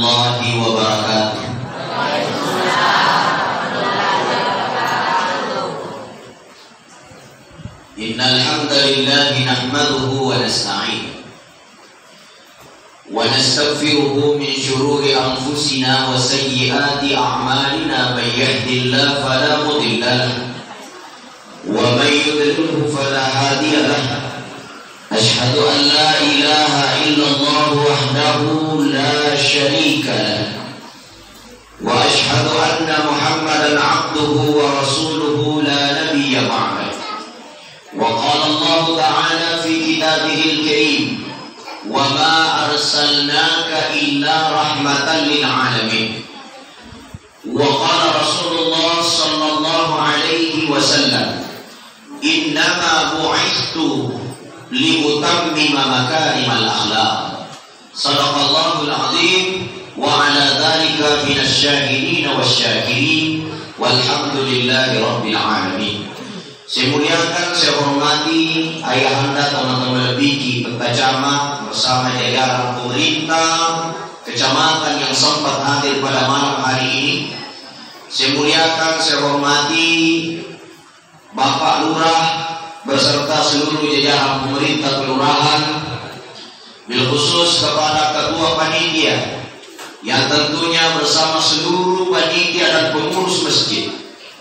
warahmatullahi wabarakatuh. Innal hamdalillahi nahmaduhu wa nasta'inuhu wa nastaghfiruhu min shururi anfusina wa sayyiati a'malina man yahdihillahu fala mudilla lahu wa man yudlilhu fala hadiya lahu. Ashhadu an la ilaha illallah wahdahu la sharika lahu wa ashhadu anna Muhammadan 'abduhu wa rasuluhu la nabiyya ba'dahu. وقال الله تعالى في كتابه الكريم وما أرسلناك إلا رحمة للعالمين. وقال رسول الله صلى الله عليه وسلم إنما بعثت لأتمم مكارم الأخلاق. صدق الله العظيم. وعلى ذلك من الشاهدين والشاكرين والحمد لله رب العالمين. Saya muliakan, saya hormati ayahanda, teman-teman lebiki, pencamat bersama jajaran pemerintah kecamatan yang sempat hadir pada malam hari ini. Saya muliakan, saya hormati Bapak Lurah beserta seluruh jajaran pemerintah kelurahan, bil khusus kepada ketua panitia yang tentunya bersama seluruh panitia dan pengurus masjid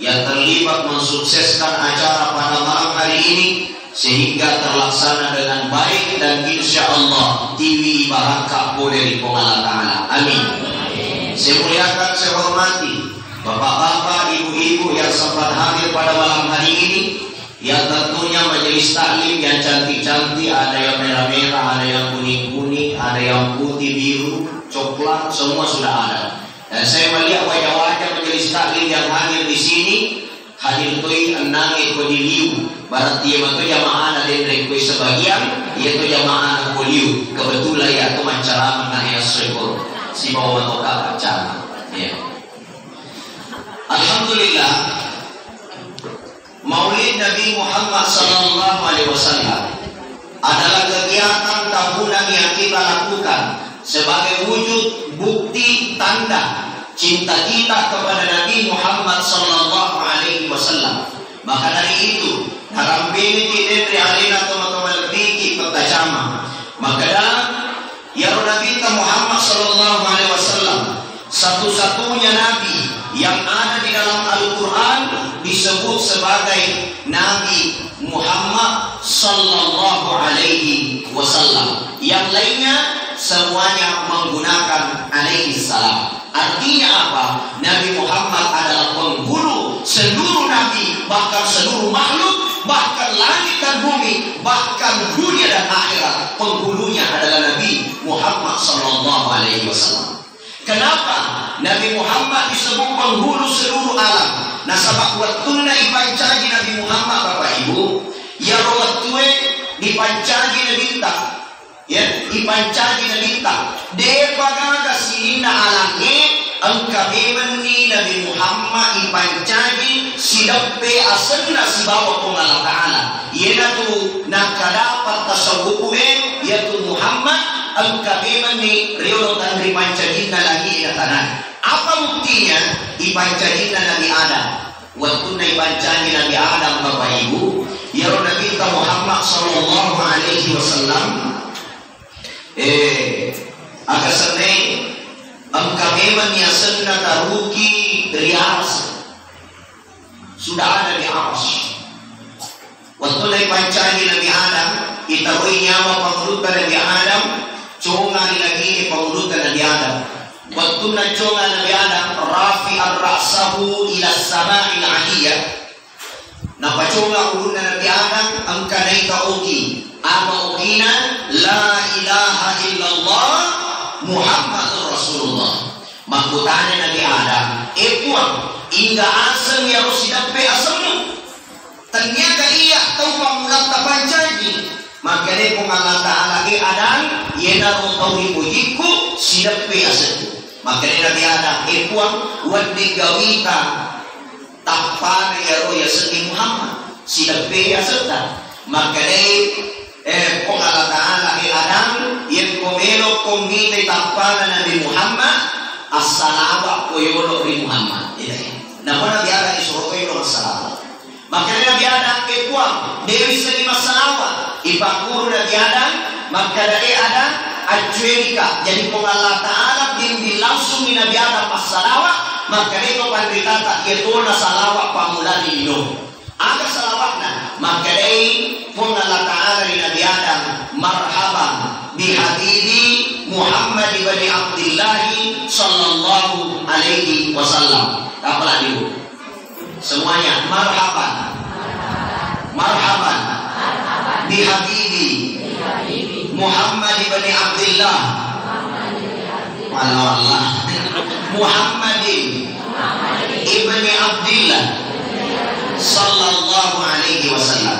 yang terlibat mensukseskan acara pada malam hari ini sehingga terlaksana dengan baik dan insya Allah tiwi barakah dari Allah Ta'ala. Amin. Saya muliakan, saya hormati bapak-bapak, ibu-ibu yang sempat hadir pada malam hari ini, yang tentunya majelis taklim yang cantik-cantik, ada yang merah-merah, ada yang kuning-kuning, ada yang putih, biru, coklat, semua sudah ada. Dan saya melihat wajah-wajah majelis taklim yang hadir di sini, hadir koi enangi kodiliu, berarti yang itu jamaah ada yang koi sebagian, yaitu jamaah kodiliu. Kebetulan ya itu macalah mengenai syukur, si bawa toka macalah. Ya. Alhamdulillah, Maulid Nabi Muhammad Sallallahu Alaihi Wasallam adalah kegiatan tahunan yang kita lakukan sebagai wujud bukti tanda cinta kita kepada Nabi Muhammad Sallallahu Alaihi Wasallam. Maka dari itu dalam binti alina teman-teman binti pertajama, maka dalam ya Nabi kita Muhammad Sallallahu Alaihi Wasallam satu-satunya Nabi yang ada di dalam Al-Quran disebut sebagai Nabi Muhammad Sallallahu Alaihi Wasallam. Yang lainnya semuanya menggunakan alaihi salam. Artinya apa? Nabi Muhammad adalah penghulu seluruh nabi, bahkan seluruh makhluk, bahkan langit dan bumi, bahkan dunia dan akhirat. Penghulunya adalah Nabi Muhammad Sallallahu Alaihi Wasallam. Kenapa Nabi Muhammad disebut penghulu seluruh alam? Nasabah waktu naik pancagi Nabi Muhammad, Bapak Ibu, ya waktu dipancagi Nabi tak. Ya, ipancagi na lita de pagada si na alangi ang kabimanni Nabi Muhammad ipancagi si dape asenna si bawa kong Allah Ta'ala. Ia na tu nakadapat tasawupuin ia tu Muhammad ang kabimanni riolotan ripancagi na lagi na tanan. Apa buktinya? Ipancagi na Nabi Adam. Waktu na ipancagi Nabi Adam, Bapak Ibu, ia ro Nabi Muhammad Sallallahu Alaihi Wasallam agak seneng engkameman yasen nataruki dari aras sudah ada di aras. Waktu naik pancani Nabi Adam itarui nyawa pengelutan Nabi Adam, congan lagi pengelutan Nabi Adam. Waktu naik congan Nabi Adam rafi ar-rasahu ila sama'il aliyah, napa congan ulunan Nabi Adam engkanai ta'uki ama ukina la ilaha illallah Muhammadur Rasulullah. Makutanya Nabi Adam epuang hingga asem yang usidape asemu. Ternyata iya tau pamulang tapancaji. Makanya pengalah ta'ala ke Adam yena rotawi mujiku sidape asemu. Makanya Nabi Adam epuang wadigawita tapar ya roya seni Muhammad sidape asemu. Makanya kung Allah Ta'ala ay Adam, yan kumelo kung hindi tapanan Nabi Muhammad as-salaba koyo no ri Muhammad ilay napona biara isuro koyo no as-salaba makanya Nabi Adam kekuwa dari selima salawat ipakuru Nabi Adam maka dari ada ajwelika jadi pengalah ta'ala bimbing langsung di Nabi Adam as-salawat maka dari pandita tak yetona salawat pamulani no ada salawatna maka dari pengalah ta'ala di Nabi Adam marhaban bihabibi Muhammad ibn Abdillahi sallallahu alaihi wasallam apalah itu semuanya marhaban marhaban bihabibi Muhammad ibn Abdillah wallah Muhammad ibn Abdillah sallallahu alaihi wasallam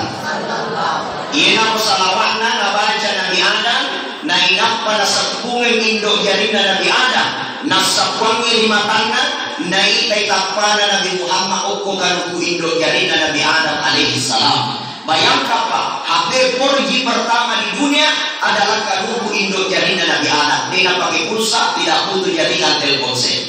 ina salawatna nabaca Nabi Adam na inap pada sepungin indok jarina Nabi Adam na sepungin lima tangan na itai tapana Nabi Muhammad uku kanuku indok jarina Nabi Adam alaihi salam bayangkan Pak HP porji pertama di dunia adalah kanuku indok jarina Nabi Adam tidak pakai pulsa tidak butuh jaringan telkomsel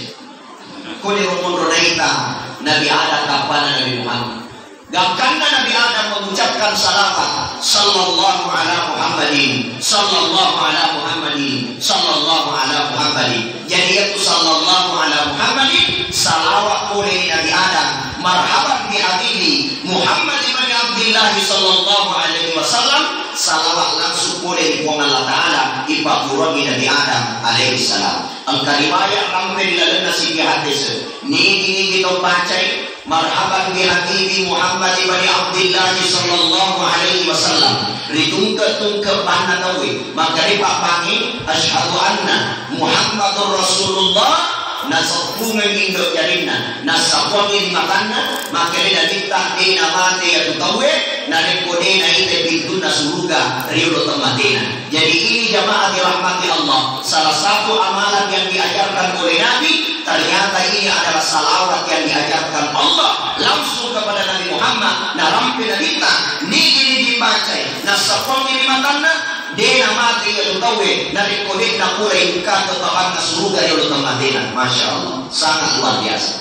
kode romondo naita Nabi Adam tapana Nabi Muhammad gakkanna Nabi Adam mengucapkan salawat sallallahu ala Muhammadin sallallahu ala Muhammadin sallallahu ala Muhammadin jadi itu sallallahu ala Muhammadin salawat oleh Nabi Adam marhaban bihabibi Muhammad ibn Abdillah sallallahu alaihi wasallam salawat langsung oleh Allah Ta'ala ibaburani Nabi Adam alaihi salam al-kalimah yang ramai lalana sini hadis ini kita baca marhaban bi habibi Muhammad ibn Abdillah sallallahu alaihi wasallam ritungka-tungka pananawi magari papangin asyhadu anna Muhammadur Rasulullah nasabunga indok jarina nasabunga makanna magari dadita ina mate ya tutawe narikodena ite bintuna surga riulo tamatina jadi ini jamaah dirahmati Allah salah satu amalan yang diajarkan oleh Nabi ternyata ini adalah salawat yang diajarkan Allah langsung kepada Nabi Muhammad dalam penabita ini dibaca nasafong ini makanna dena mati ya tutawe dari kodek na pura ingka kebahan surga ya tutamadena Masya Allah sangat luar biasa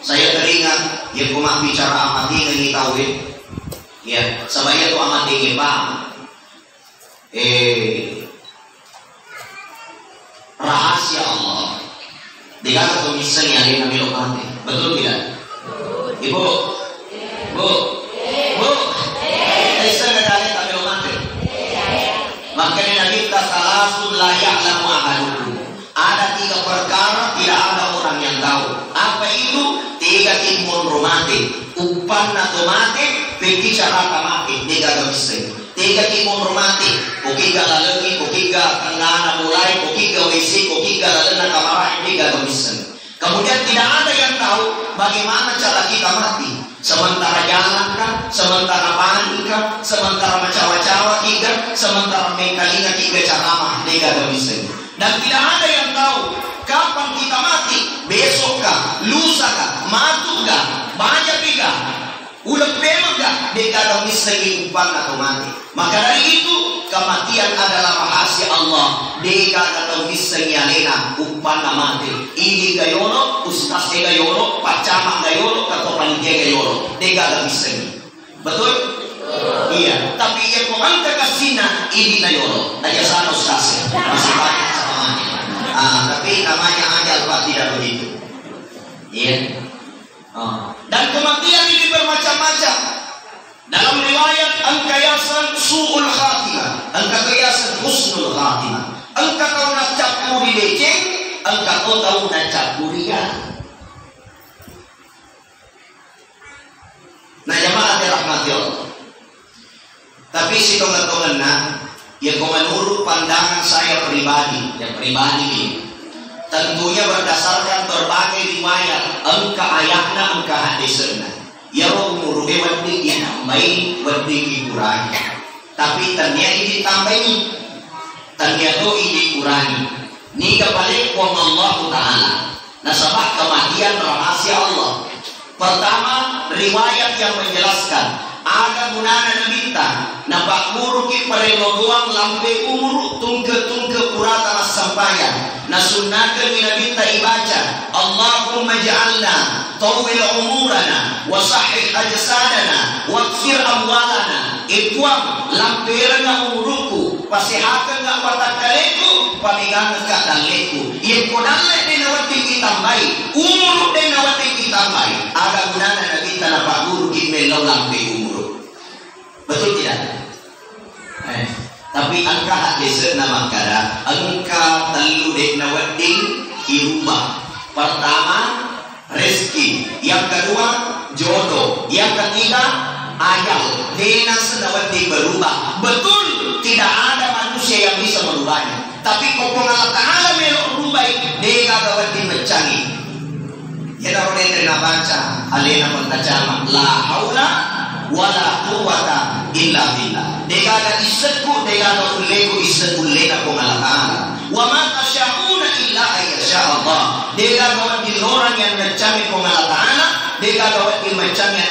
saya teringat ya kumah bicara amat ini tawin ya sebaya itu amat ini bang rahasia Allah dikata komisen yang ada di lokasi, betul tidak? Ibu, bu, bu, komisen yang ada di lokasi. Makanya Nabi kita salah sulayak lamu ahadukum. Ada tiga perkara tidak ada orang yang tahu. Apa itu? Tiga timun romantik, upan atau mati, pergi cara kamati. Tiga komisen, tiga timun romantik. Kokiga lalegi, kokiga tengah mulai, kokiga wesi, kokiga lalena kamara. Kemudian tidak ada yang tahu bagaimana cara kita mati. Sementara jalan kan, sementara mandi kan, sementara macam-macam tiga, sementara mengkalinya tiga ceramah, tiga domisen. Dan tidak ada yang tahu kapan kita mati. Besok kah, lusa kah, matu kah, banyak tiga, udah memang kah, tiga domisen diumpan atau mati. Maka dari itu kematian adalah rahasia Allah. Deka atau miseng yalena upan amate. Ini gayono, ustaz gayono, pacama gayono, atau panitia gayono. Deka atau miseng. Betul? Iya. Tapi yang komanta kasina ini gayono. Aja sana ustaz. Masih banyak namanya. Ah, tapi namanya aja lupa tidak begitu. Iya. Ah. Dan kematian ini bermacam-macam. Dalam riwayat angkayasan su'ul khatimah, angkayasan husnul khatimah. Engkau tahu nak capuri beceng, engkau tahu nak capurian. Nah jemaah dirahmati Allah. Tapi si tongan-tongan ya menurut pandangan saya pribadi, yang pribadi ini, tentunya berdasarkan berbagai riwayat, engkau ayatna, engkau hadisna. Ya umur wadi dinamai wadi dikurangi. Tapi ternyata ini tambahin. Ternyata ini kurangi. Ini kebalik wa Allah Ta'ala. Nasabah kematian rahasia Allah. Pertama riwayat yang menjelaskan Ada gunana nabita nampak muruki pareno doang lampe umur tungke-tungke purata sampayan nasunnakan nabita ibaca Allahumma ja'alna tawil umurana wa sahih ajsadana wa kfir amwalana ituang lampe renga umuruku pasihakan nga patakaleku pamigangan kataleku yang kodale dinawati kitambai umur dinawati kitambai ada gunana nabita nampak muruki melo lampe umur. Betul tidak? Tapi angka hadis nama kada angka telu dek nawating di rumah. Pertama rezeki, yang kedua jodoh, yang ketiga ayam. Dena senawating berubah. Betul tidak ada manusia yang bisa merubahnya. Tapi kokong Allah Taala merubah dena nawating mencangi. Ya orang yang baca alena mentacama la haula wala quwwata illa billah. Dega ada isetku, dega ada uleku isetku leda pengalaman. Wa ma tasyauna illa ayyasha'allah. Dega ada orang yang mencari pengalaman, dega ada orang yang mencari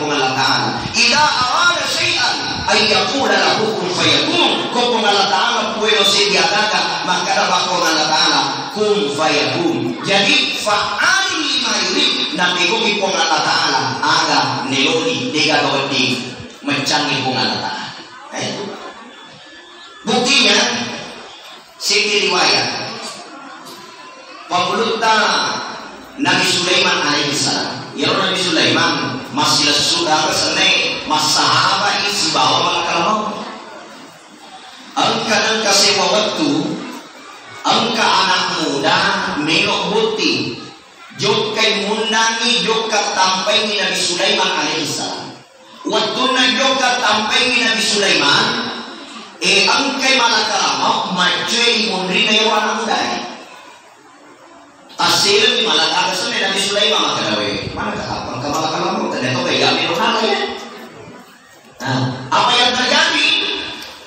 pengalaman. Ila arada syai'an ayyaqula lahu kun fayakun. Ko pengalaman puyo sediakan maka dapat pengalaman kun fayakun. Jadi fa'al lima yurid nabi ko pengalaman ada neori dega ada mencanggih pengalaman. Buktinya sini riwayat pembuluta Nabi Sulaiman alaihissalam. Ya Nabi Sulaiman masih sudah seneng mas sahabat isbah malakal. Angka sewa waktu, angka anak muda melok bukti. Jokai mundangi jokai tampengi Nabi Sulaiman alaihissalam. Waktu najoka tampengi Nabi Sulaiman, angkai malakarama macai mundri na yawana mudai. Tasir di malakara sene Nabi Sulaiman makarawe. Mana kata angkai malakarama ternyata pegang merohana ya. Apa yang terjadi?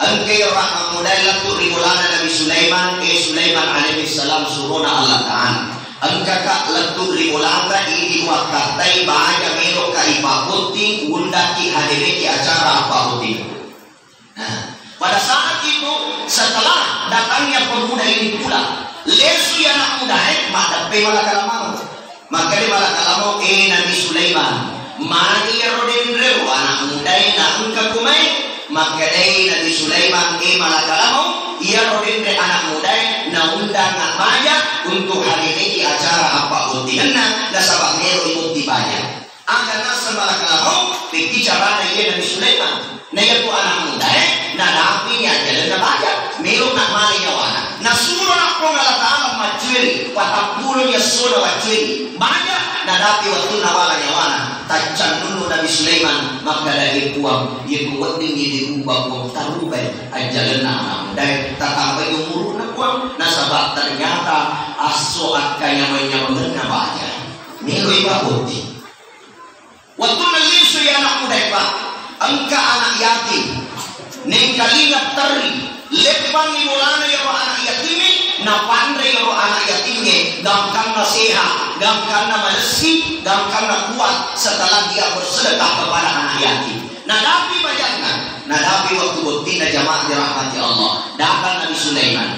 Angkai orang mudai laku riwulana Nabi Sulaiman, Sulaiman alaihissalam surona Allah Ta'ala. Angka kak lentur riulanda ini wakatai bahaya melok kai pakuti undaki hadiri di acara pakuti. Pada saat itu setelah datangnya pemuda ini pula lesu yang anak muda mata pemala kalamau maka di mala kalamau Nabi Sulaiman mari rodin reu anak muda nak angka kumai maka dai Nabi Sulaiman mala kalamau ia rodin re anak muda na undang nak banyak untuk hari ini acara apa utianna dan sabak nero ikut tibanya akan sembarang kalau bicara naya Nabi Sulaiman naya tu anak muda nah nafinya jalan banyak melo nak mali nyawana nah suruh nak pengala ta'ala majuiri watak bulu ya suruh majuiri banyak nah nafi waktu nawala nyawana tacan dulu Nabi Sulaiman maka lagi kuam yang kuweting jadi ubah kuam tarubai ajalan anak muda tatapai umur nak kuam nah sabak ternyata asoat kaya menyamun nabanya milo iba bukti waktu nalisu ya anak muda iba engka anak yatim nengkalinga teri lepang ibulana ya anak yatimi napandre ya anak yatimnya damkan nasihat damkan malesi damkan kuat setelah dia bersedekah kepada anak yatim nadapi banyaknya nadapi waktu bukti na jamaah dirahmati Allah datang Nabi Sulaiman.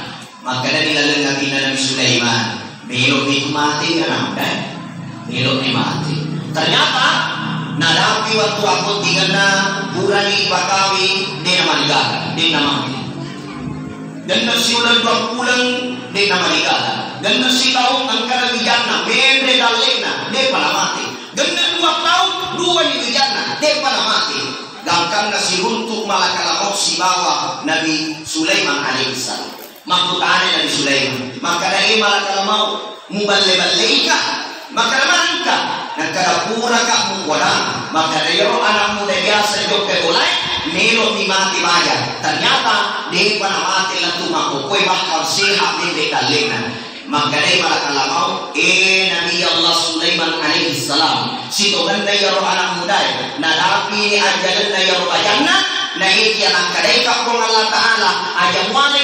Maka dari lalang kaki Nabi Sulaiman belok nikmati anak muda belok nikmati ternyata nadapi waktu aku digena burani bakawi di nama negara di nama gena siulan dua pulang di nama negara gena si tahun angkara bijana bende dalena de palamati gena 2 tahun 2 di bijana de palamati gangkang nasi runtuh malakala si bawa Nabi Sulaiman alaihissalam. Makhluk aneh Nabi Sulaiman. Maka dari malakala mau mubalai-balaika. Maka namangka nakala pura kak mukwana. Maka dari roh anak muda biasa jok kegolai nilo timati bayar. Ternyata di panamati latu makhluk kue bakal sehat di dekalena. Maka dari malakala mau Nabi Allah Sulaiman alaihissalam sitogan dari roh anak muda nadapi ajaran dari roh ajaran naik yang angkadai kapung Allah Ta'ala ayam wane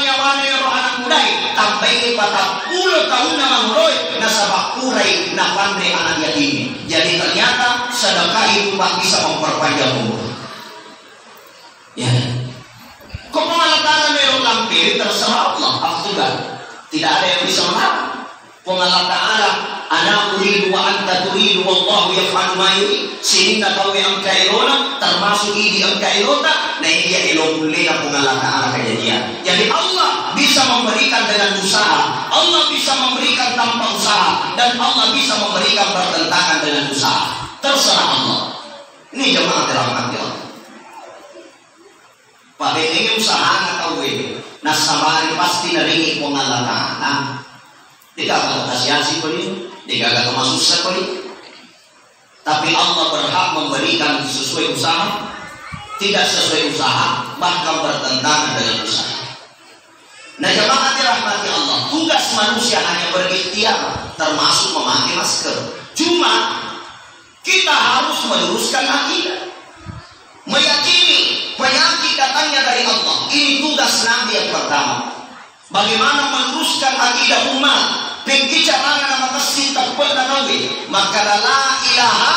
roh anak mudai tampai 40 tahun namang roy nasabah kurai napandai anak yatim. Jadi ternyata sedekah itu bisa memperpanjang umur. Ya. Kok mengatakan yang lampir terserah Allah Al-Quran. Tidak ada yang bisa menang. Pengalat Ta'ala ana uridu wa anta turidu wallahu yaf'alu ma yurid sehingga kau yang kairona termasuk ini yang kairona nah ini yang elomulena pengalat Ta'ala kejadian. Jadi Allah bisa memberikan dengan usaha, Allah bisa memberikan tanpa usaha, dan Allah bisa memberikan bertentangan dengan usaha. Terserah Allah. Ini jemaah dirahmati Allah. Pada ini usaha atau ini nasabari pasti neringi pengalat Ta'ala. Dikatakan asiasi poli, dikatakan masusah poli. Tapi Allah berhak memberikan sesuai usaha, tidak sesuai usaha, bahkan bertentangan dengan usaha. Nah, jemaah dirahmati Allah, tugas manusia hanya berikhtiar, termasuk memakai masker. Cuma kita harus meluruskan akidah, meyakini penyakit datangnya dari Allah. Ini tugas Nabi yang pertama. Bagaimana meluruskan akidah umat? Berbicara nama kasih terpeda nabi. Maka la ilaha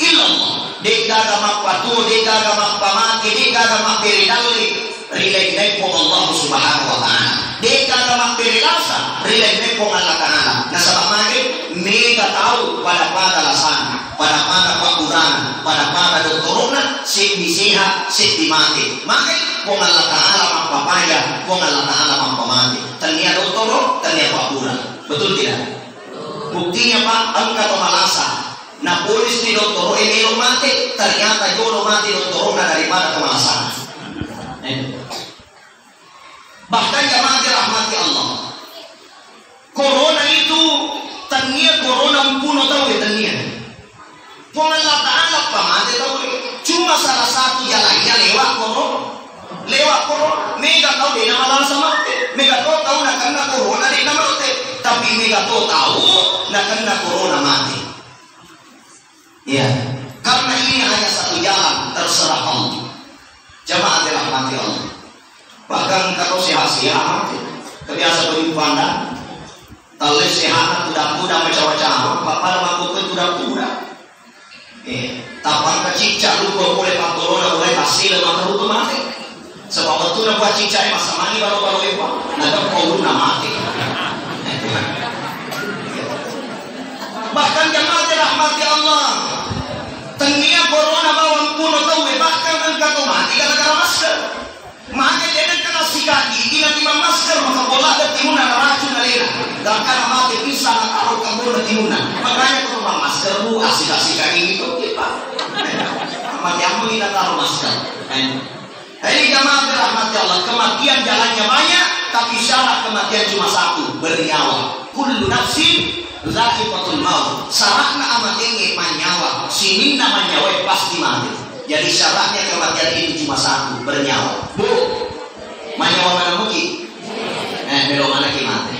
illallah. Deka agama patuh, deka agama pamati, deka agama peridali. Rilai nepong Allah subhanahu wa ta'ala. Deka agama perilasa, rilai nepong Allah ta'ala. Nah sebab mari, mereka tahu pada lasana, pada pakurana, pada doktorona, sikti sehat, sikti mati. Maka kung Allah Ta'ala mampapaya, kung Allah Ta'ala mampamati. Ternyata doktor, ternyata pakura. Betul tidak? Buktinya Pak, engkau kemalasa. Nah polis di doktor, ini lo mati. Ternyata jodoh mati doktor, nah daripada kemalasan. Bahkan jamaah dirahmati Allah. Corona itu, ternyata corona pun tahu ya ternyata. Kung Allah Ta'ala pamati tahu. Cuma salah satu jalannya lewat corona. Lewat corona, mega tahu dia malah sama mati. Mega tahu nak kena corona dia mati. Tapi mega tahu nak kena corona mati. Ya, karena ini hanya satu jalan terserah Allah. Jemaah dirahmati Allah. Bahkan kalau sehat-sehat, kebiasa beri pandang. Kalau sehat kuda-kuda macam-macam, pada mampu pun kuda-kuda. Eh, tapar kecicak lupa boleh corona boleh hasil lemah teruk mati. Sebab waktu nak buat cincai masa mani baru-baru lewat, nak kau nak mati. Bahkan jemaah dirahmati Allah, tengah corona bawang pun atau bahkan engkau tu mati karena masker. Mati dengan kena sikat gigi nanti masker maka bola dan timunan racun alena. Dan karena mati pisang atau kabur dan timunan, makanya tu pakai masker lu asik-asikan ini tu kita. Amat yang mungkin taruh masker. Jadi jamaah dirahmati Allah, kematian jalannya banyak, tapi syarat kematian cuma satu, bernyawa. Kullu nafsin dha'iqatul maut. Syaratnya amat ingin menyawa. Sini nama nyawa pasti mati. Jadi syaratnya kematian ini cuma satu, bernyawa. Bu, menyawa mana mungkin? Belum mana mati.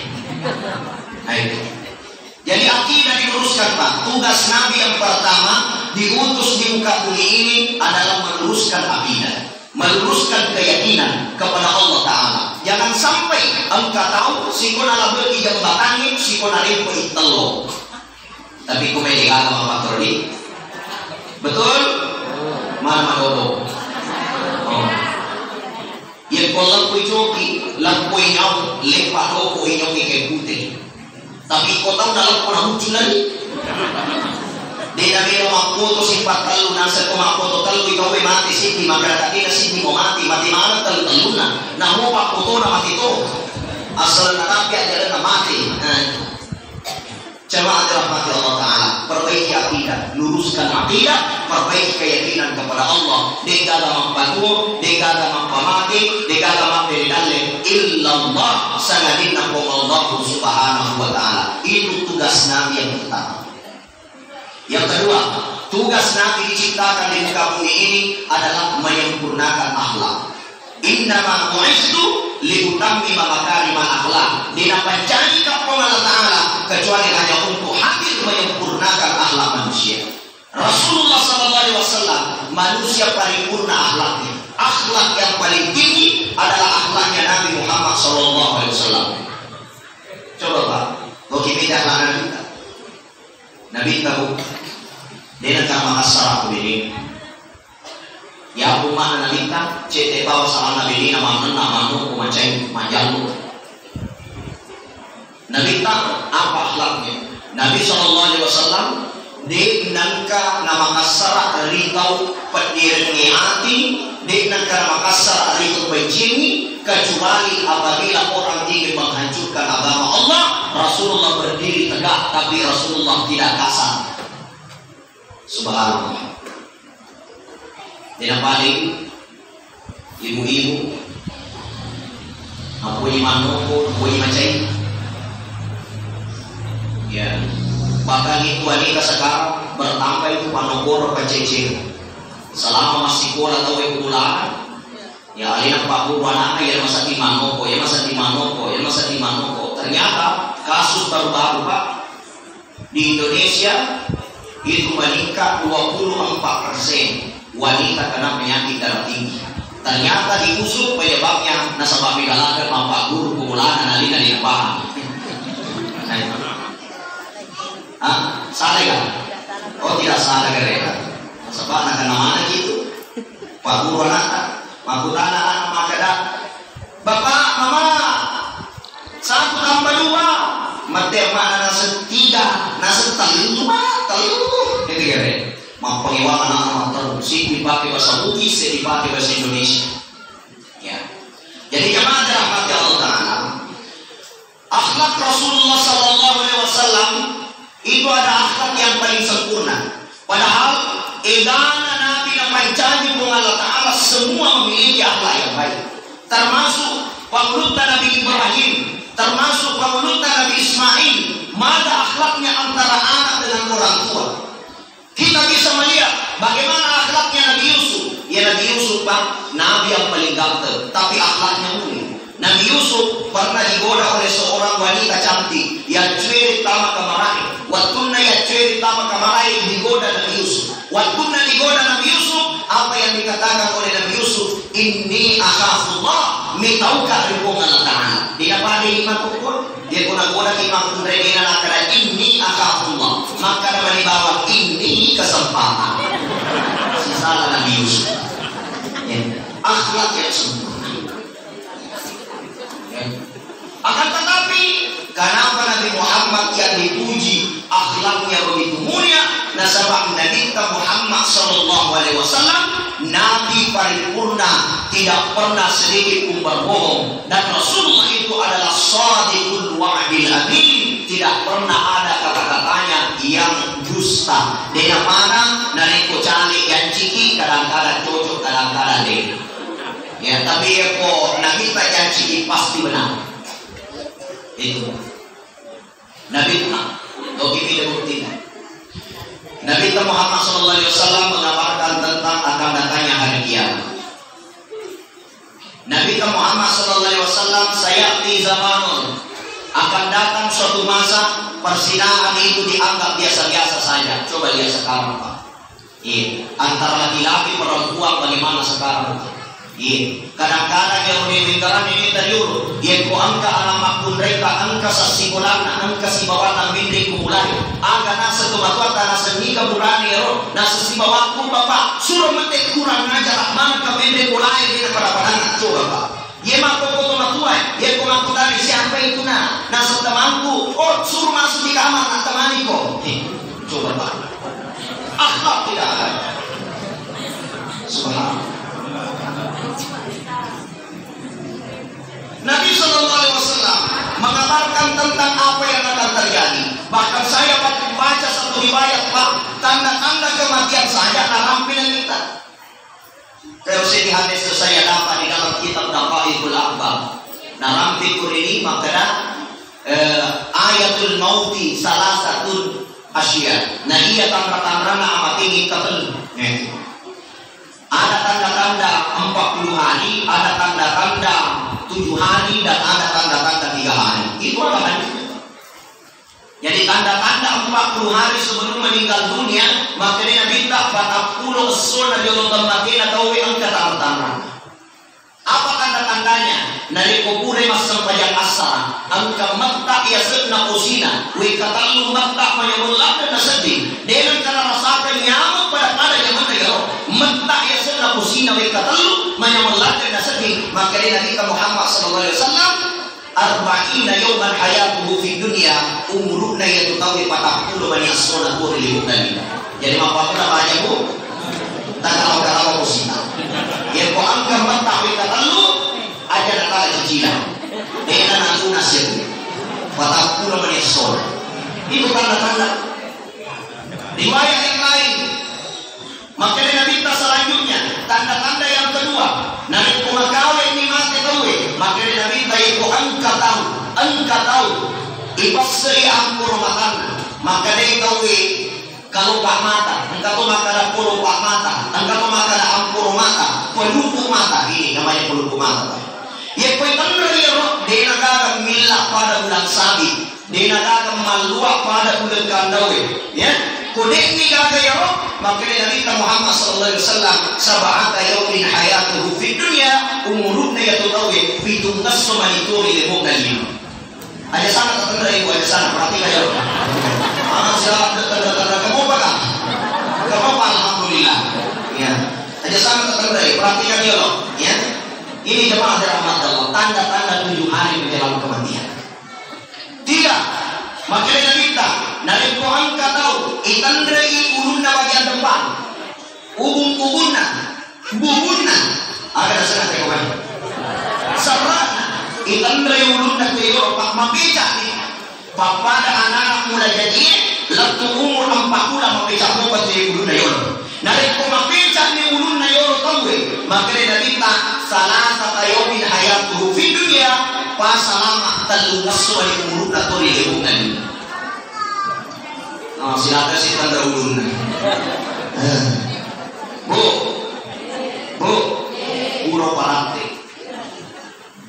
Jadi akidah diluruskan Pak. Tugas Nabi yang pertama diutus di muka bumi ini adalah meluruskan akidah. Meluruskan keyakinan kepada Allah Ta'ala. Jangan sampai engkau tahu sikona label ijam batangin, sikona limpo itelo. Tapi kumedi agama patroli. Betul? Mana madobo. Yang kau lampui coki, lampui nyau, lempak loko inyoki kayak putih. Tapi kau tahu dalam kurang hucu lagi. Dia nabi rumah putus simpat telu nasa rumah putus telu ikaw mati sini magrata kita sini mau mati malam telu teluna namu pak putus nama mati tu asal nak tapi aja dah mati. Coba adalah mati Allah Taala. Perbaiki akidah, luruskan akidah, perbaiki keyakinan kepada Allah. Dia ada mampu, dia ada mampu mati, dia ada mampu didalam illallah sanadina Allah subhanahu wa taala. Itu tugas Nabi yang pertama. Yang kedua, tugas Nabi diciptakan di muka bumi ini adalah menyempurnakan akhlak. Innama bu'istu liutammima makarimal akhlak. Tidak mencari kepada Allah kecuali hanya untuk hadir menyempurnakan akhlak manusia. Rasulullah SAW manusia paripurna akhlaknya. Akhlak yang paling tinggi adalah akhlaknya Nabi Muhammad SAW. Coba Pak, kalau kita akhlaknya kita Nabi tahu dia nak makasar aku ini. Ya kuma analita cete bawa sama nabi ini nama nu kumaceng majalu. Nalita apa akhlaknya? Nabi SAW dinangka nama kasar ritau petirni hati, dinangka nama kasar ritau bencini, kecuali apabila orang ingin menghancurkan agama Allah, Rasulullah berdiri tegak, tapi Rasulullah tidak kasar. Subhanallah. Tidak paling ibu-ibu aku imanku, aku imacai ya. Bahkan itu wanita sekarang bertampai itu panokor kecil selama masih kurang atau ikulan ya alina pak guru anak ya masa imanku, ya masa imanku, ya masa imanku. Ternyata kasus terbaru Pak di Indonesia itu meningkat 24% wanita kena penyakit darah tinggi. Ternyata diusut penyebabnya nasabah bidalakan bapak guru kumulahan analina di paham. Hah? Salah kan? Oh tidak salah kira-kira. Nasabah anak kena mana gitu? Pak guru anak, makutana anak makadang. Bapak, mama, satu tambah dua. Mertemana nasa tiga, nasa telu, telu. Itu kira-kira. Pengewangan anak-anak terusik dipakai bahasa Bugis, dipakai bahasa Indonesia ya. Jadi jemaah dirahmati Allah Ta'ala, akhlak Rasulullah SAW itu ada akhlak yang paling sempurna. Padahal edana Nabi dan menjadi Allah Ta'ala semua memiliki akhlak yang baik. Termasuk pengikutnya Nabi Ibrahim, termasuk pengikutnya Nabi Ismail. Mada akhlaknya antara anak dengan orang tua? Kita bisa melihat bagaimana akhlaknya Nabi Yusuf. Ya Nabi Yusuf Pak, Nabi yang paling ganteng, tapi akhlaknya unik. Nabi Yusuf pernah digoda oleh seorang wanita cantik, yang cueri tama kamarai. Waktunya yang cueri tama kamarai digoda Nabi Yusuf. Waktunya digoda Nabi Yusuf, apa yang dikatakan oleh Nabi Yusuf? Inni akhafullah mitauka ribuan Allah. Tidak pada iman pun, dia guna-guna imam regina nakara ini akhafullah. Maka nama di bawah ini kesempatan. Sisalah Nabi Yusuf. Ya. Akhlak yang sempurna. Ya. Akan tetapi, kenapa Nabi Muhammad yang dipuji akhlaknya begitu mulia? Nasabah Nabi Muhammad SAW Nabi paripurna, tidak pernah sedikit pun berbohong, dan Rasulullah itu adalah shadiqul wa'dil amin, tidak pernah ada kata-katanya yang dusta. Dengan mana dari kocali yang ciki kadang-kadang cocok, kadang-kadang deh. Ya tapi ya kok Nabi tak yang ciki pasti benar. Itu Nabi benar. Logi tidak buktikan. Nabi Muhammad SAW mengabarkan tentang akan datangnya hari kiamat. Nabi Muhammad SAW sayati zamanun, akan datang suatu masa persinaan itu dianggap biasa-biasa saja. Coba lihat sekarang Pak. Iya, antara laki-laki perempuan bagaimana sekarang? Iya, kadang-kadang yang meninggalan ini terjuru. Yang ku angka alamat pun mereka angka sasikulana, angka sibawatan bintri kumulani. Angka nasa kematuan tanah seni kemurani ero, nasa sibawatku Bapak. Suruh metek kurang ngajar akman ke bintri kumulani di depan-depan. Coba Pak. Yang maku kematuan, yang ku maku tadi siapa itu nah. Nasa temanku, oh suruh masuk di kamar nah temani kok. Coba Pak. Akhlak tidak ada. Subhanallah. Nabi SAW mengabarkan tentang apa yang akan terjadi. Bahkan saya waktu baca satu riwayat Pak, tanda-tanda kematian saya dalam pilihan kita. Terusin hadis itu saya dapat di dalam kitab Daqa'iqul Akbar. Dalam fitur ini makna ayatul mauti salah satu asyiah. Nah iya tanda-tanda amat tinggi ketelu. Ada tanda-tanda 40 hari, ada tanda-tanda 7 hari, dan ada tanda-tanda 3 hari. Itu apa hadisnya? Jadi tanda-tanda 40 hari sebelum meninggal dunia, makanya Nabi tak patapuluh sunnah jolotol makina tawi angka tanda-tanda. Apa tanda-tandanya? Nari kubure masam pajak asara, angka makta yasudna usina, wikatalu makta mayamullah dan nasaddi. Dengan cara rasakan nyamuk pada pada yang mana ya? Makta yasudna usina melanggar nasib, maka Nabi Muhammad sallallahu alaihi wasallam arba'ina yawman hayatuhu fid dunya umruna yatutawi patah puluh banyak salat uril tadi. Jadi apa namanya Bu? Tanggal-tanggal usina. Yang kau angkat mentah kita lalu aja datang cicilan. Dengan aku nasib. Patah puluh banyak salat. Itu tanda-tanda. Riwayat yang lain. Maka Nabi kita selanjutnya tanda-tanda yang kedua. Nabi kumagawe ni mati kawe. Maka Nabi kita itu angkat tahu. Ibasri ampur matan. Maka Nabi kawe kalau pak mata, engkau tu makalah puluh pak mata, engkau tu makalah ampur mata, pelupu mata. Ini namanya pelupu mata. Ia pertanda dia dengar milah pada bulan sabit, dengar maluah pada bulan kandawe. Ya, kuning ni kata ya roh. Makanya Nabi Muhammad sallallahu alaihi wasallam sab'ata yawmin hayatuhu fid dunya umurun yatutawi fi tunqasu manituri limuqallin. Ada sana tanda ibu ada sana perhatikan ya. Mana salah tanda-tanda kamu apa kan? Kamu paham alhamdulillah. Ya. Ada sana tanda ibu perhatikan ya loh. Ya. Ini jemaah rahmat Allah, tanda-tanda 7 hari menjelang kematian. Tiga. Makanya Nabi kita Nabi Muhammad tahu itandrei urunna bagian depan ubung-ubunna bubunna ada sana tekokan sarana itandrei urunna teo pak mabeca papada anak-anak muda jadi letu umur 40 mabeca moga teo urunna yo Nabi Muhammad mabeca ni urunna yo tawwe makanya Nabi kita salah satu yawmin hayatuhu fi dunia pasalama telungasu ali urunna tori hubungan. Oh, silakan sih tanda ulun. Bu, uro parante.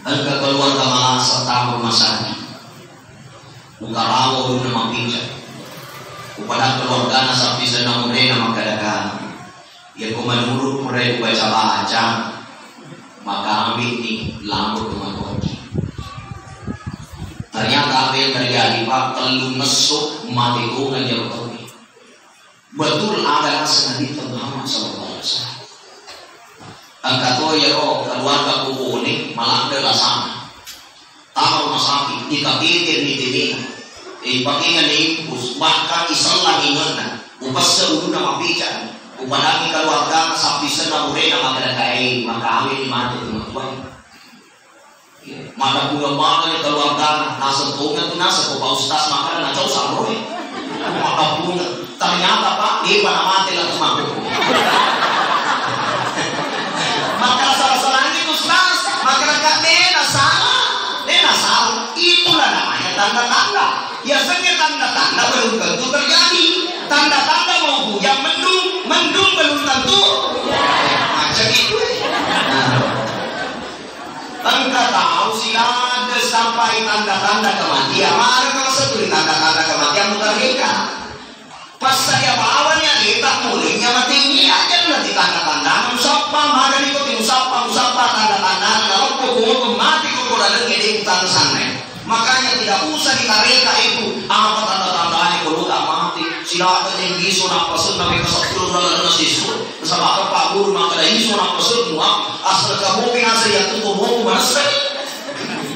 Angka keluar kamala serta rumah sakit. Buka lawo ulun nama pinjam. Upada keluarga nasab di sana mulai nama kadang. Ia kuman urut mulai baca baca. Maka ambil ni lamu dengan koki. Ternyata apa yang terjadi Pak telu mesuk mati orang yang tahu. Betul ada rasa Nabi Muhammad sallallahu alaihi wasallam. Angkatoy ya roh keluarga kubu ni malah adalah sama. Tahu masaki dikabitin di sini. Ipakingan ni bahkan Islam lagi mana. Upasa urun nama bicara. Upadami keluarga sabdi sana mure nama kadai maka amin mati tuan. Maka bukan makan keluar tanah nasib tunggak tu nasib bapak ustaz makan nacau sabro ya. Maka bukan ternyata pak dia pada mati lah kemarin. Maka salah itu ustaz maka nak nena salah itulah namanya tanda-tanda. Biasanya tanda-tanda belum tentu terjadi. Tanda-tanda mau hujan mendung belum tentu. Macam itu. Engkau tahu silakan sampai tanda-tanda kematian. Mana kalau sebelum tanda-tanda kematian mutarika? Pas saya bawanya kita mulainya mati aja nanti tanda-tanda. Musapa mana diikuti musapa tanda-tanda. Kalau kuku mati kuku dalam ini utang sana. Makanya tidak usah ditarika itu. Apa tanda-tandanya kuku tak mati? Silakan yang bisu nak pasut tapi kesakitan dalam nasisu. Sebab apa guru maka dah bisu nak pasut muak. Asal kamu pinasih yang tutup buku masuk,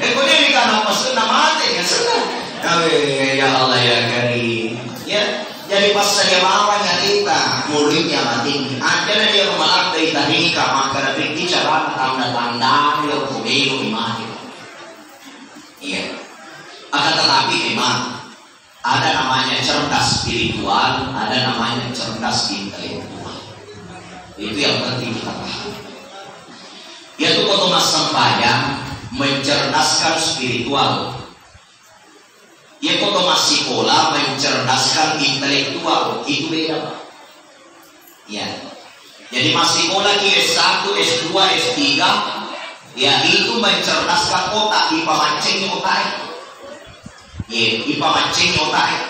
ekonya ni kan apa sudah mati kan sudah. Ya Allah ya Karim. Ya, jadi pas saya makan kita mulutnya mati. Ada dia malam dari tadi kah maka beriti cara tanda-tanda dia bumi mati. Iya. Akan tetapi memang ada namanya cerdas spiritual, ada namanya cerdas intelektual. Itu yang penting kita faham. Yaitu Thomas Sampaya mencerdaskan spiritual. Yaitu Thomas Sikola mencerdaskan intelektual. Itu beda Pak. Ya. Jadi Mas Sikola di S1, S2, S3 ya itu mencerdaskan otak. IPA mancing otak. Ya, IPA mancing otak.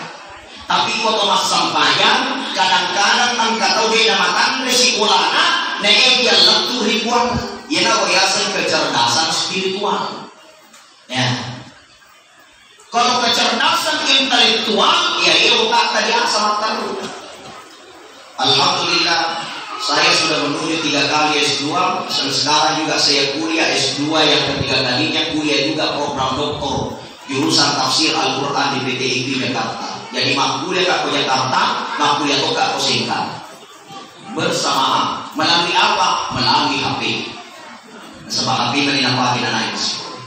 Tapi Thomas Sampaya kadang-kadang tanpa tahu dia namatan Sikola anak naik dia lentur ribuan. Ialah perhiasan kecerdasan spiritual. Ya. Kalau kecerdasan intelektual, ya ia otak tadi asal teruk. Alhamdulillah, Saya sudah menuju 3 kali S2, dan sekarang juga saya kuliah S2 yang ketiga kalinya, kuliah juga program doktor jurusan tafsir Al-Quran di PTIP Jakarta. Jadi mak kuliah ke Jakarta, mak kuliah ke Singkat bersamaan. Melalui apa? Melalui HP. Sebab HP meninapahi dan lain sebagainya.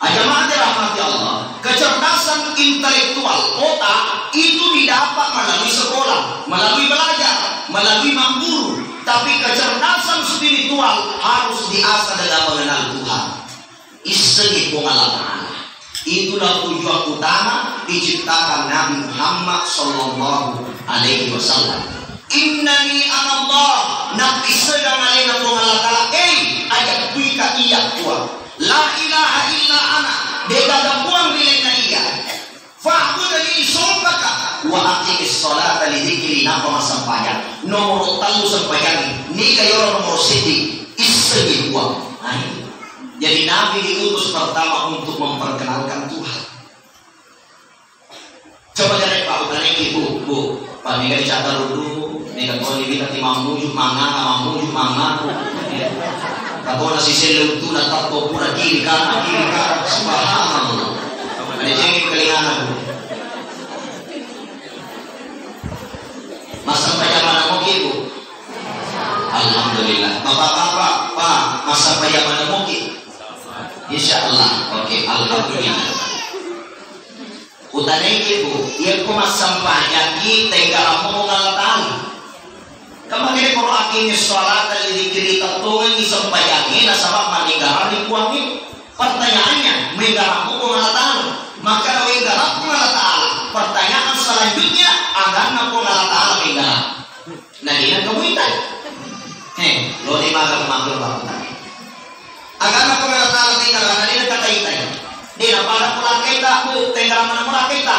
Ajamaat dirahmati Allah. Kecerdasan intelektual otak itu didapat melalui sekolah, melalui belajar, melalui mengguru. Tapi kecerdasan spiritual harus diasah dalam mengenal Tuhan. Iseng pengalaman Allah. Itulah tujuan utama diciptakan Nabi Muhammad Sallallahu Alaihi Wasallam. Innani anallah nabi sedang alena pengalaman. Ajak tuika iya kuat. La ilaha illa ana. Dekada buang bilangnya iya. Fahku dari sombaka. Wa akhiris sholat dari zikri napa masam panjang. Nomor 3 sempanjang. Ni kayor nomor 7. Isegi buang. Jadi Nabi diutus pertama untuk memperkenalkan Tuhan. Coba dari Pak Utari ibu, bu. Pak Mega dicatat dulu. Mega kau ini kita timamuju mana, mamuju mana. Kau nasi selu tu nak tak kau pura kiri kanan kiri kanan subhanallah. Menjadi kelihatan. Masa payah mana mau gitu? Alhamdulillah. Bapak-bapak, Pak, masa payah mana mau gitu? Insyaallah. Okey, alhamdulillah. Utara ibu, ia kau masa payah kita tengah mau ngalatan. Kemarin kalau akhirnya sholat dan dikiri tertuang disampaikan, nasabah meninggalan di kuang ini. Pertanyaannya, meninggalanku pengalataan. Maka meninggalanku pengalataan. Pertanyaan selanjutnya, agar aku pengalataan meninggalan. Nah, ini kemudian. Lo ini makan-makan bapak. Agar aku pengalataan meninggalan, ini kata-kata. Dia pada pulang kita, tenggelam mana-mana kita.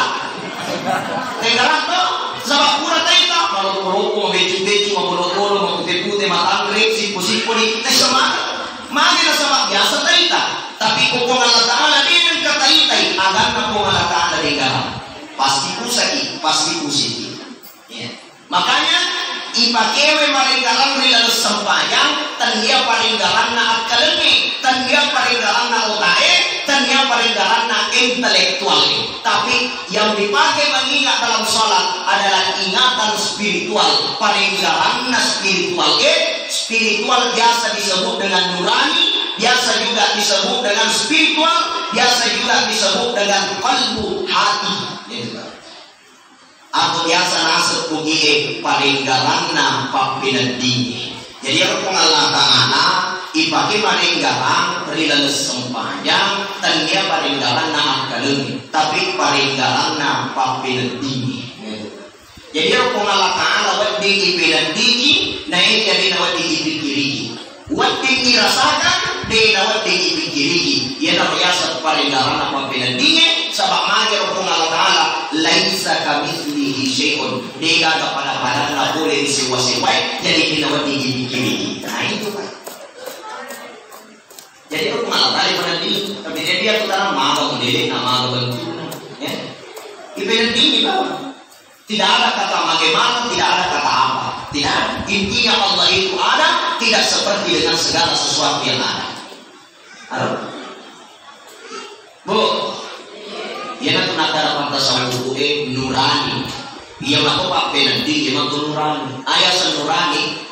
Tenggelam itu, sebab pura kita. Kalau aku berhukum, becu-becu, membolot-bolot, memutih-putih, matang-rik, sipu-sipu, tersebut. Mari nasabah biasa kita. Tapi kukungan Allah Ta'ala, dia kata kita. Agar kukungan Allah Ta'ala tinggal. Pasti usai, pasti usai. Makanya, ipakewe maringgalan rilalu sempayang, dan dia paringgalan na akademi, dan dia paringgalan na otae, dan dia paringgalan na intelektual. Tapi yang dipakai mengingat dalam sholat adalah ingatan spiritual. Paringgalan na spiritual. Spiritual biasa disebut dengan nurani, biasa juga disebut dengan spiritual, biasa juga disebut dengan kalbu hati. Aku biasa nasib pugie paringgalanna papinadini. Jadi aku pengalah ta'ala ipake paringgalan rilanes sempajang dan dia paringgalanna akalun. Tapi paringgalanna papinadini. Jadi aku pengalah ta'ala waddi ipinadini naik jadi nawaddi ipikirigi. Waddi irasakan di nawaddi ipikirigi. Ia nak biasa paringgalanna papinadini sebab mari aku pengalah ta'ala laisa kamitslihi syai'un. Dia kepada-pada tidak boleh disewa-sewa. Jadi kita tinggi dikiri. Nah itu kan. Jadi aku malah tadi berhenti. Tapi dia terang malu diri, malu benci. Ya. Ibarat ini bahwa tidak ada kata bagaimana, tidak ada kata apa, tidak ada. Intinya Allah itu ada, tidak seperti dengan segala sesuatu yang ada. Halo. Bu. Ia nak nakar pantasan buku nurani. Ia mahu pakai nanti ia mahu nurani. Ayat senurani,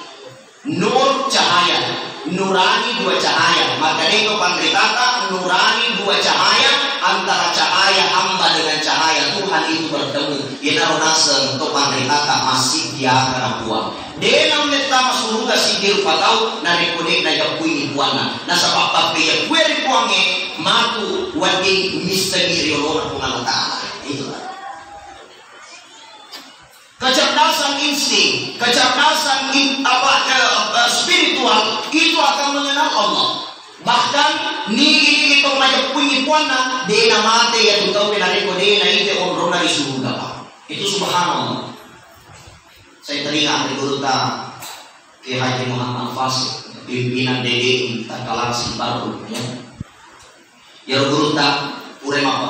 nur cahaya, nurani 2 cahaya. Maka dia tu pandai kata nurani 2 cahaya antara cahaya hamba dengan cahaya Tuhan itu bertemu. Ia nak nasen tu pandai kata masih dia akan buang. Dia nak menetap masuk ke sidir patau narik kuning najak kui buana. Nasabah pakai kue buangnya. Matu wadih misteri riolona pengalat Allah itulah kecerdasan insting, kecerdasan spiritual itu akan mengenal Allah. Bahkan ni itu banyak puji puana dena mate yang tahu penari kodena itu onrona isu apa itu subhanallah. Saya teringat berita Ki Haji Muhammad Fasik pimpinan DDI Takalar Simbaru ya. Ya guru tak urema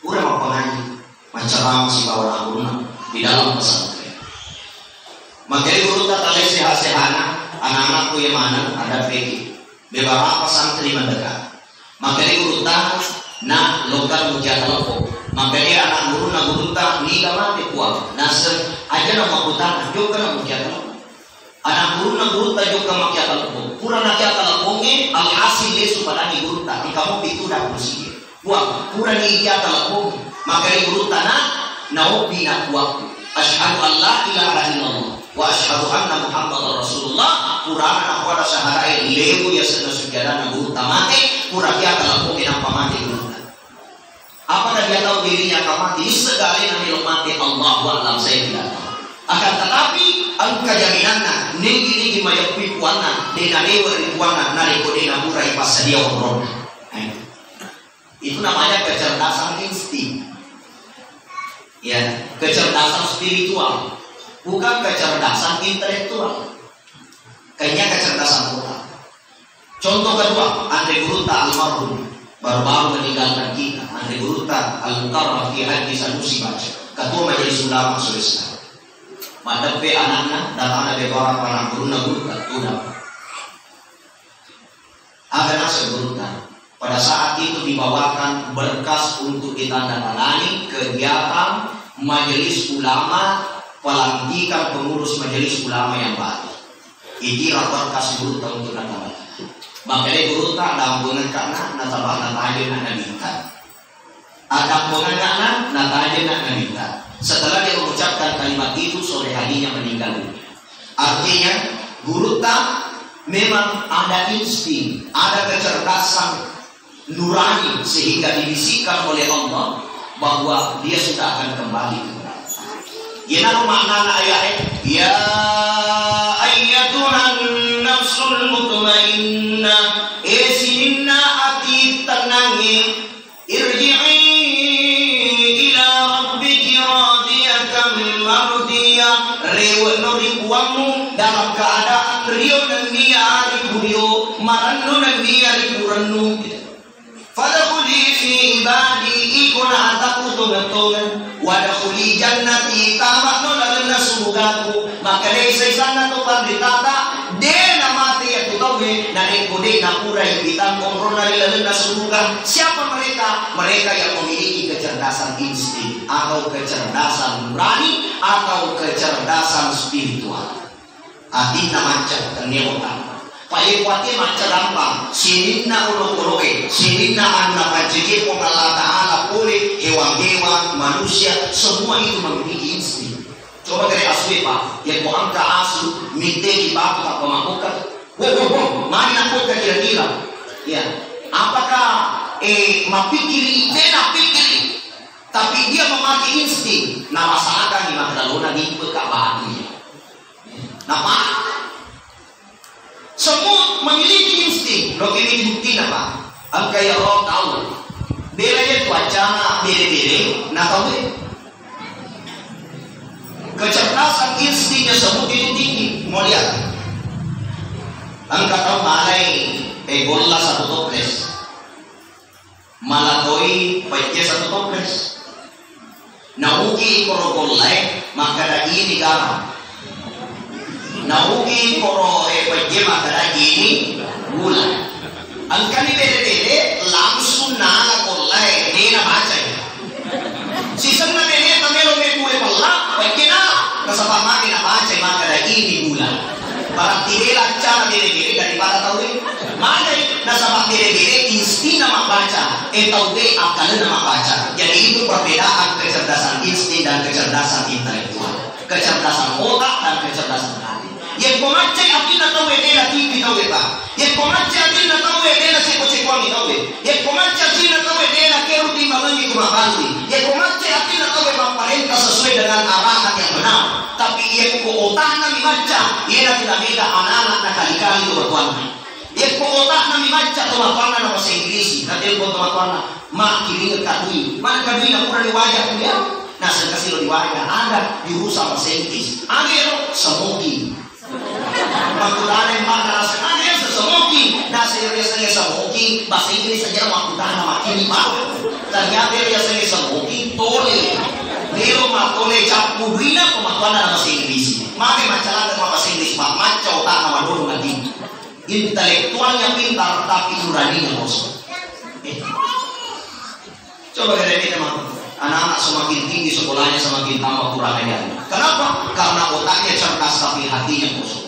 pengaji, macam si bawa lahurna di dalam pesantren. Makanya guru tak tahu sehat-sehatnya anak-anakku yang mana ada pergi beberapa santri mendekat. Makanya guru tak nak lokal mujiat loko. Makanya anak guru nak guru tak ni kawan di kuat. Nasir aja nak makutan juga nak mujiat loko. Anak guru nak guru tak juga makiat loko. Kurang makiat loko ni alhasil dia supaya ni guru tak. Kamu itu dah bersih. Buat kurang makiat loko. Makanya guru tak nak nak bina kuat. Ashhadu Allah ilaha illallah. Wa asyhadu anna Muhammadar Rasulullah. Qur'an aku ada syaharai lewu ya sedang sujada nabu tamati kurakia kalau minang pamati guna. Apakah dia tahu dirinya akan mati? Segala yang dilomati Allah wa'alam saya tidak tahu. Akan tetapi angka jaminanna negi-negi mayakwi kuana dina lewa rikuana nariko dina murai pas sedia warona. Itu namanya kecerdasan insting. Ya, kecerdasan spiritual. Bukan kecerdasan intelektual. Kayaknya kecerdasan otak. Contoh kedua, Andre Guruta almarhum baru-baru meninggalkan kita. Andre Guruta al-Mukarraf fi Haji Sanusi baca. Ketua Majelis Ulama Sulawesi. Madep be anaknya dan ada beberapa anak guru Guruta sudah. Agar asal Guruta pada saat itu dibawakan berkas untuk ditandatangani kegiatan Majelis Ulama pelantikan pengurus majelis ulama yang baru. Ini rapat kas guru tahun itu nanti. Makanya guru tak ada hubungan karena nasabah nanti aja nak minta. Ada hubungan karena nanti aja nak minta. Setelah dia mengucapkan kalimat itu sore harinya meninggal dunia. Artinya guru tak memang ada insting, ada kecerdasan nurani sehingga dibisikkan oleh Allah bahwa dia sudah akan kembali. Inilah makna ayat ya ayyatuhan nafsul mutmainnah isinna ati tenangi irji'i ila rabbiki radiyatan mardiyah rewenu ribuangmu dalam keadaan riu dan dia ribu riu marannu dan dia ribu rennu fadakuli fi ibadi ikun ataku tungan-tungan wadakhuli jannati tamak no lalena surgaku makanya isa-isa na to pabritata de na mati aku tauge nanikude na kurai bitang komron na lalena surga. Siapa mereka? Mereka yang memiliki kecerdasan insting atau kecerdasan nurani atau kecerdasan spiritual. Atin na macam ternyata Paikuati macam rampang Sinina uluk-uluk Sinina anna panjiki Pengalah ta'ala kulit Hewan-hewan manusia semua itu memiliki insting. Coba dari asli pak yang mau angka asu mintegi baku tak pemakukan. Mana aku kira-kira ya. Apakah mapikiri tena pikiri tapi dia memakai insting. Nah masalahkan di Magdalena di Bekabani. Nah pak semut memiliki insting. Lo kini bukti apa? Angka yang lo tahu. Belanya cuaca beri-beri. Nah tahu deh. Kecerdasan instingnya semut itu tinggi. Mau lihat? Angka tahu malai pegolla satu toples, malatoi pece satu toples. Nauki korogollai maka lagi di garam. Nauki koro pejam ada ini bulan. Angkani beri-beri langsung nala kolai ni nak baca. Sistem nak beri tamelo meku epalak pejina kesapa maki nak baca maka ada ini bulan. Barang tidak lancar beri-beri daripada tahu ini. Mana nasabah beri-beri insting nak baca, tahu be akan nak baca. Jadi itu perbedaan kecerdasan insting dan kecerdasan intelektual, kecerdasan otak dan kecerdasan hati. Yang pemancing akhir nak tahu benda tipi tahu tak? Yang pemancing akhir nak tahu benda sekocikuan tahu tak? Yang pemancing akhir nak tahu benda kerutin malam itu makansi. Yang pemancing akhir nak tahu benda sesuai dengan arahan yang benar. Tapi yang kootak nami macam, ia tidak beda anak-anak nak kali-kali tu bertuan. Yang kootak nami macam tu bertuan nama bahasa Inggeris. Nanti buat bertuan mak kiri ngekatui, mak kiri nak kurang wajah dia. Nah sekali lo diwajah ada diurusan bahasa Inggeris. Ada semuki. Makutane makna asalnya yang sesemoki, nasir biasanya semoki, bahasa Inggris saja makutane makin baru. Ternyata biasanya semoki tole, nero matole cap kubina pematuan dalam bahasa Inggris. Makai macalan Intelektualnya pintar, tapi nuraninya kosong. Coba kalian ini teman, anak-anak semakin tinggi sekolahnya semakin tambah kurang ajar. Kenapa? Karena otaknya cerdas tapi hatinya kosong.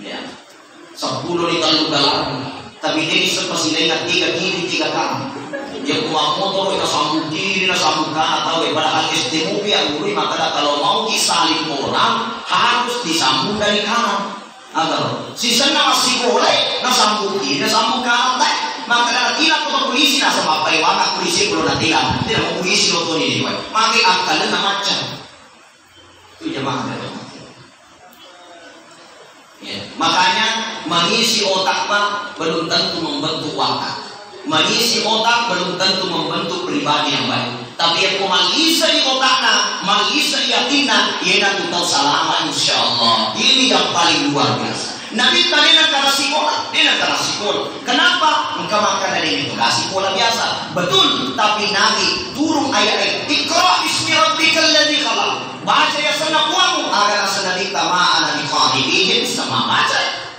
Ya. 10 ditanduk dalam, tapi dia bisa pasti ingat 3 kiri 3 kanan. Dia buang motor, dia sambung kiri, dia sambung kanan, atau padahal istri mobil yang gurih, maka kalau mau disalin orang harus disambung dari kanan. Agar si senang masih boleh, dia sambung kiri, dia sambung kanan. Maka ada tidak potong polisi lah sama apa iwan nak polisi belum ada tidak mau polisi lo tuh ini iwan makai akalnya macam itu jemaah ada ya makanya mengisi otak pak belum tentu membentuk watak, mengisi otak belum tentu membentuk pribadi yang baik, tapi yang mengisi di otaknya mengisi di hatinya ia nanti tahu selama insya Allah ini yang paling luar biasa. Nabi tanya karena sikola, dia karena sikola. Kenapa? Engkau makan dari itu kasih pola biasa. Betul, tapi Nabi turun ayat Iqra bismi rabbikal ladzi khalaq. Baca ya sana kuamu agar sana ditamaan di qadidihim sama baca.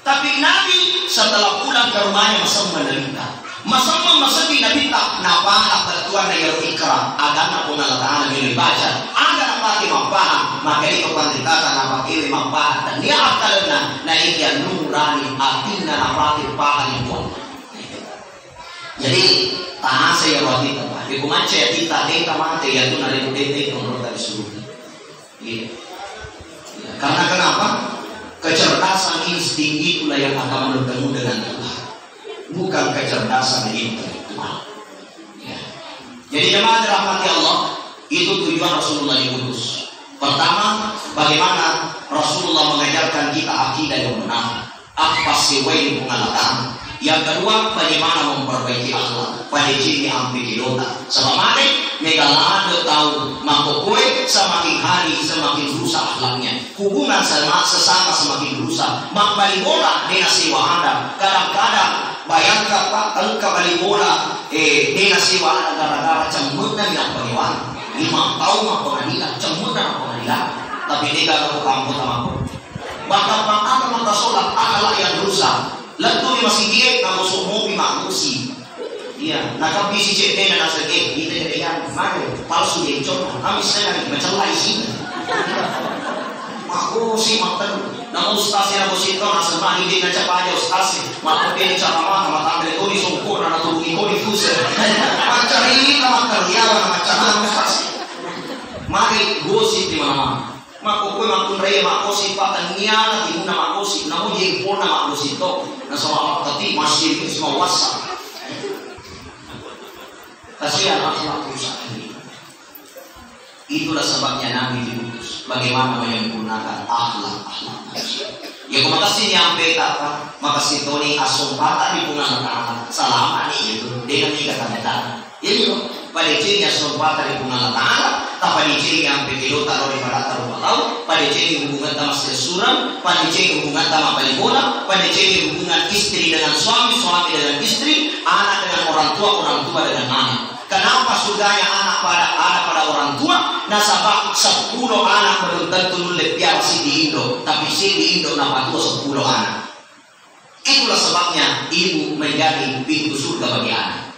Tapi Nabi setelah pulang ke rumahnya masam menderita. Masam Nabi tak napa bertuan dari Iqra agar Allah Taala bila baca agar pakai mafaham maka itu pantritasan apa kiri mafaham dan dia akalnya naik yang nurani akhirnya nampakir paham itu. Jadi tanah saya waktu itu pak, di kumacet kita teka mati ya tuh nari putih menurut dari seluruh. Karena kenapa? Kecerdasan insting itulah yang akan bertemu dengan Tuhan, bukan kecerdasan intelektual. Jadi jemaah dirahmati Allah, itu tujuan Rasulullah diutus. Pertama, bagaimana Rasulullah mengajarkan kita akidah yang benar, apa sih wajib pengalaman. Yang kedua, bagaimana memperbaiki akhlak, panicini ambigilota. Sebab makin megalado tahu mangkukue semakin hari semakin rusak akhlaknya, hubungan sama sesama semakin rusak. Mak balik bola di nasiwa anda, kadang-kadang bayangkan pak engkau balik bola di nasiwa anda gara-gara cembutnya yang bagaimana. 5 tahun mah pengadilan, cembut dan pengadilan, tapi tidak ada kampung sama aku. Bahkan apa mata sholat adalah yang rusak. Lalu masih dia kamu semua dimakusi. Iya, nak kami si cete dan asal kita tidak yang mana palsu dia cuma. Kami sedang macam lain sih. Makusi makan. Namun ustaz yang makusi itu asal mana dia nak cakap aja ustaz. Makan dia cakap mana makan dia tuh disungkur, nak tuh ikut difuse. Macam ini nama kerja, macam apa? Mari gosip di mana-mana. Maka kue maku raya makosi pakan niana timuna makosi. Namun jadi pona makosi itu. Nah sama Allah kati masjid itu semua wasa. Kasihan akhlak rusak ini. Itulah sebabnya Nabi diutus. Bagaimana menyempurnakan akhlak-akhlak manusia. Ya kau makasih nyampe kata. Makasih Tony asompata di pungan kata. Salaman itu. Dia nanti kata-kata. Ini loh. Pada cirinya asompata di pungan kata. Tapi ciri yang begitu taruh di pada taruh tahu, pada ciri hubungan sama sesuram, pada ciri hubungan sama pelibora, pada ciri hubungan istri dengan suami, suami dengan istri, anak dengan orang tua dengan anak. Kenapa surganya anak pada orang tua? Nasabah 10 anak belum tentu lebih si di Indo, tapi si di Indo nama tua 10 anak. Itulah sebabnya ibu menjadi pintu surga bagi anak,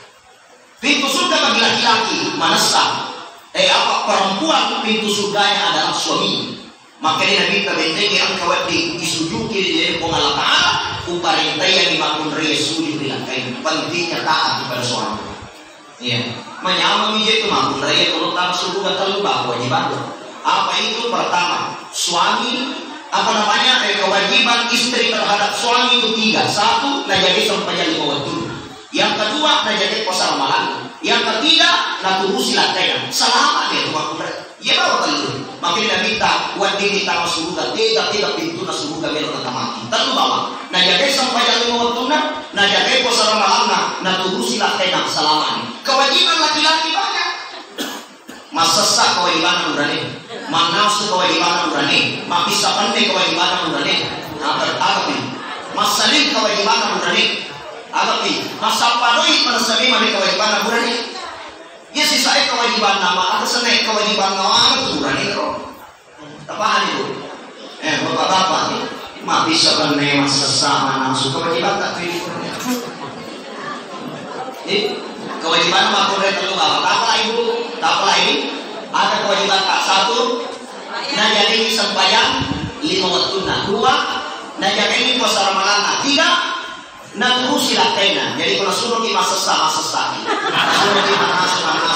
pintu surga bagi laki-laki, manasah. Apa perempuan pintu surganya adalah suami. Makanya Nabi terbenteng yang kawati disujuki dari pengalat ta'ala uparintah yang dimakun resu dibilangkan pentingnya taat kepada suami. Iya, menyamai itu makun raya kalau tak suruh kata lupa kewajiban. Apa itu? Pertama, suami apa namanya? Kewajiban istri terhadap suami itu 3. 1, nah jadi sempajali kawatu. Yang kedua, nah jadi pasal malam. Yang ketiga, naturusi latihan. Selama dia tuan kuda, ia bawa telur. Makanya minta, wajib kita masuk surga. Tidak pintu masuk surga biar kita mati. Telur bawa. Nah jadi sampai jam 5 waktunya, nah jadi pasar malamnya, naturusi latihan selama. Kewajiban laki-laki banyak. Masesah kewajiban nurani, manasu kewajiban nurani, mabisa pende kewajiban nurani. Agar masalim kewajiban nurani. Agaknya masa panoi persemi mereka kewajiban nurani. Ya sisa kewajiban nama, ada senai kewajiban nama nurani kok. Tapahan itu. Bapak-bapak. mati sebenarnya sesama nafsu. Kewajiban tak diukurnya. Jadi kewajiban makhluk dari terluka. Taklah ibu, taklah ini ada kewajiban tak satu. Nah jadi sembahyang lima waktu nak dua. Nah jadi ini puasa Ramadan tiga. Nah terus silakan. Jadi kalau suruh kita sesama sesama. Suruh kita nafsu nafsu.